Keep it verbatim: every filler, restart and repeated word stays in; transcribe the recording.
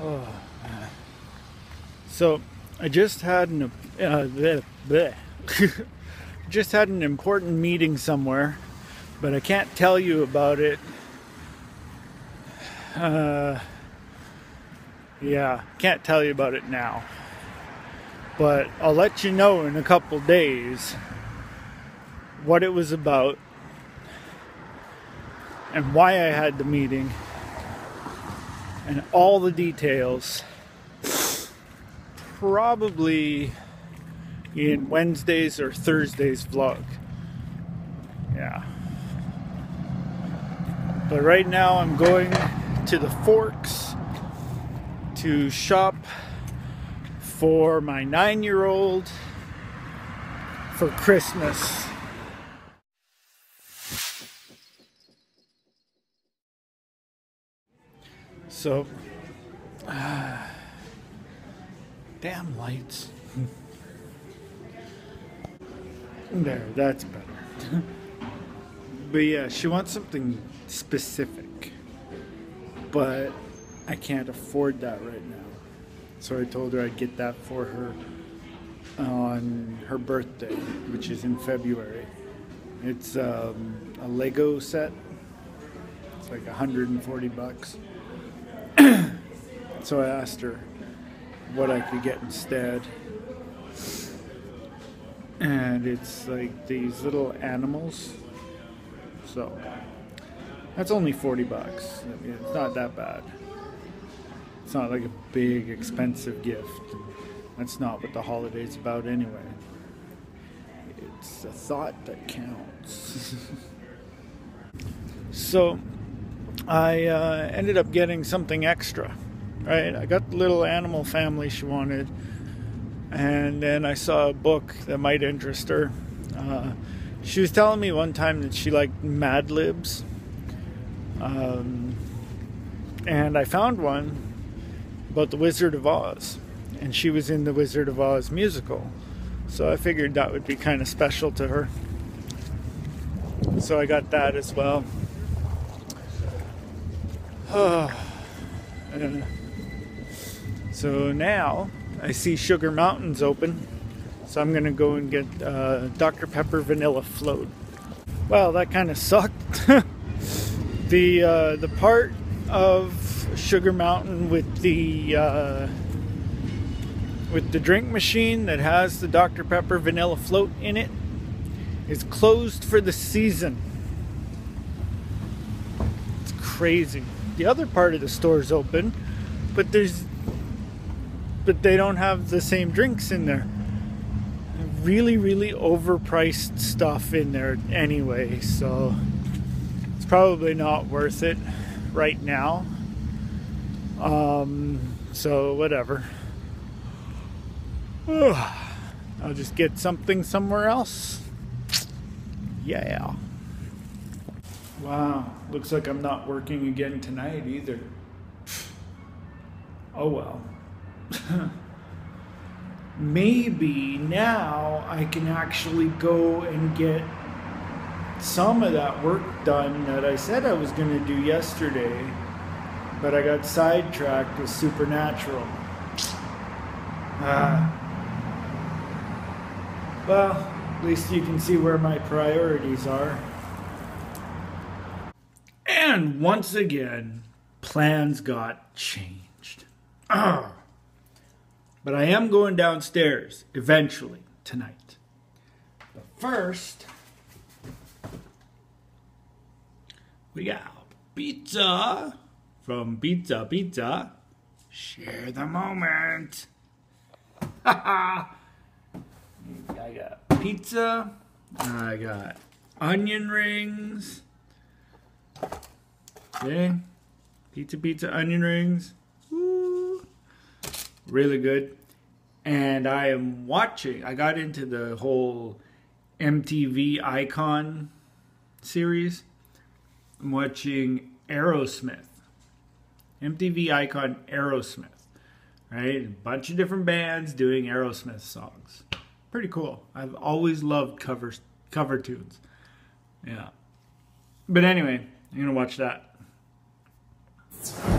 Oh, man. So I just had an uh, bleh, bleh. just had an important meeting somewhere, but I can't tell you about it. Uh, yeah, can't tell you about it now. But I'll let you know in a couple days what it was about and why I had the meeting and all the details. Probably in Wednesday's or Thursday's vlog. Yeah. But right now I'm going to the Forks to shop for my nine-year-old for Christmas. So, uh, damn lights. There, that's better. But yeah, she wants something specific, but I can't afford that right now. So I told her I'd get that for her on her birthday, which is in February. It's um, a Lego set. It's like one hundred forty bucks. So I asked her what I could get instead. And it's like these little animals. So that's only forty bucks. I mean, it's not that bad. It's not like a big expensive gift. That's not what the holiday's about anyway. It's a thought that counts. So I uh, ended up getting something extra. Right, I got the little animal family she wanted, and then I saw a book that might interest her. Uh, she was telling me one time that she liked Mad Libs, um, and I found one about the Wizard of Oz, and she was in the Wizard of Oz musical, so I figured that would be kind of special to her. So I got that as well. Oh, I don't know. So now, I see Sugar Mountain's open, so I'm going to go and get uh, Doctor Pepper Vanilla Float. Well, that kind of sucked. the uh, the part of Sugar Mountain with the uh, with the drink machine that has the Doctor Pepper Vanilla Float in it is closed for the season. It's crazy. The other part of the store is open, but there's but they don't have the same drinks in there. Really, really overpriced stuff in there anyway, so it's probably not worth it right now. Um, so whatever. Ugh. I'll just get something somewhere else. Yeah. Wow, looks like I'm not working again tonight either. Oh well. Maybe now I can actually go and get some of that work done that I said I was going to do yesterday, but I got sidetracked with Supernatural. Uh, well, at least you can see where my priorities are. And once again, plans got changed. Ugh. But I am going downstairs eventually tonight. But first, we got pizza from Pizza Pizza. Share the moment. I got pizza. I got onion rings. Okay. Pizza Pizza onion rings. Really good. And I am watching, I got into the whole M T V Icon series. I'm watching Aerosmith. M T V Icon Aerosmith. Right? A bunch of different bands doing Aerosmith songs. Pretty cool. I've always loved covers, cover tunes. Yeah. But anyway, I'm going to watch that.